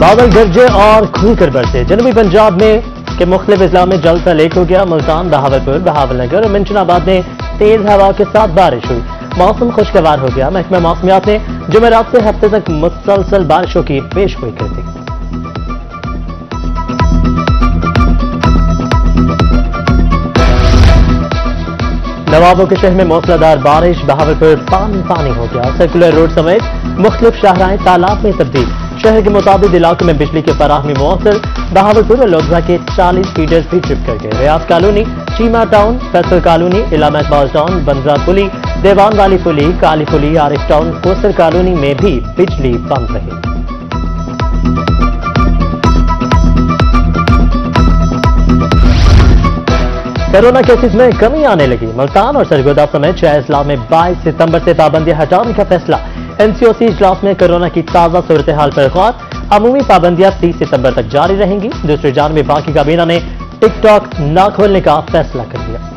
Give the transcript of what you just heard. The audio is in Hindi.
बादल गरजे और खुलकर बरसे। जनूबी पंजाब में के मुख्तलिफ इजला में जल का लेक हो गया। मुल्तान, बहावलपुर, बहावलनगर और मिंचनाबाद में तेज हवा के साथ बारिश हुई। मौसम खुशगवार हो गया। महकमा मौसमियात ने जुमेरात से हफ्ते तक मुसलसल बारिशों की पेशगोई कर दी। नवाबों के शहर में मौसलाधार बारिश। बहावलपुर पानी पानी हो गया। सर्कुलर रोड समेत मुख्तलिफ शाहराएं तालाब में तब्दील। शहर के मुताबिक इलाकों में बिजली के फराहमी मुअस्सर। बहावलपुर और लोधरा के 40 फीडर्स भी ट्रिप कर गए। Riaz colony, Cheema town, Faisal colony, Allama Iqbal town, बंजरा पुली, देवान वाली पुली, काली पुली, आरिफ टाउन, कोसर कॉलोनी में भी बिजली बंद रही। कोरोना केसेस में कमी आने लगी। मुल्तान और सरगोदा समेत 6 इजला में 22 सितंबर से पाबंदी हटाने का फैसला। एनसीओसी इजलास में कोरोना की ताज़ा सूरत हाल पर गौर। अमूमी पाबंदियां 30 सितंबर तक जारी रहेंगी। दूसरी जानब बाकी काबीना ने टिकटॉक ना खोलने का फैसला कर लिया।